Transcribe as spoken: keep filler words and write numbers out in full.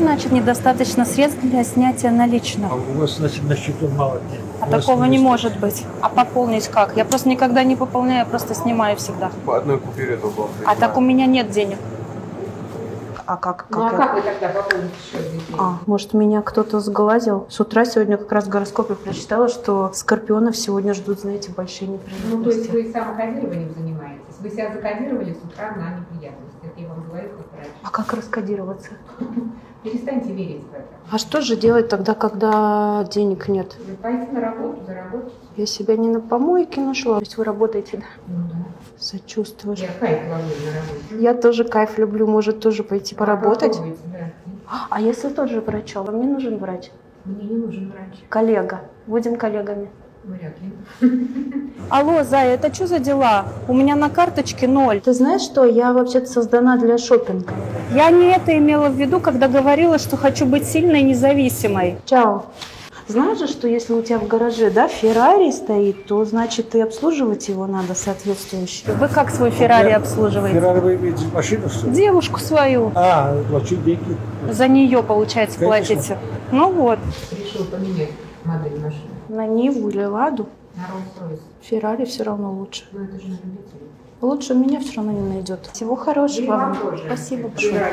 значит недостаточно средств для снятия наличных? А у вас, значит, на счету мало денег. А такого не может быть. А пополнить как? Я просто никогда не пополняю, я просто снимаю всегда. По одной купюре это было. А так у меня нет денег. А как, как, ну, а как вы тогда пополните счет? А, может, меня кто-то сглазил? С утра сегодня как раз в гороскопе прочитала, что скорпионов сегодня ждут, знаете, большие неприятности. Ну, то есть вы самокодированием занимаетесь? Вы себя закодировали с утра на неприятности? Это я вам говорю, как раньше. А как раскодироваться? Перестаньте верить в это. А что же делать тогда, когда денег нет? Вы пойдите на работу, заработайте. Я себя не на помойке нашла. То есть вы работаете, да? Ну да. Сочувствую. Я кайф ловлю на работе. Я тоже кайф люблю. Может, тоже пойти поработать? Попробуйте, да. А если тот же врач? А мне нужен врач? Мне не нужен врач. Коллега. Будем коллегами. Вряд ли. Алло, Зая, это что за дела? У меня на карточке ноль. Ты знаешь что, я вообще-то создана для шопинга. Я не это имела в виду, когда говорила, что хочу быть сильной и независимой. Чао. Знаешь же, что если у тебя в гараже, да, Феррари стоит, то, значит, и обслуживать его надо соответствующе. Вы как свой Феррари обслуживаете? Феррари вы имеете машину, что ли? Девушку свою. А, плачу деньги. За нее, получается, конечно, платите. Ну вот. Решил поменять модель машины. На Ниву или Ладу. На Роллс-Ройс. Феррари все равно лучше. Ну, это же на любителя. Лучше меня все равно не найдет. Всего хорошего. Спасибо большое.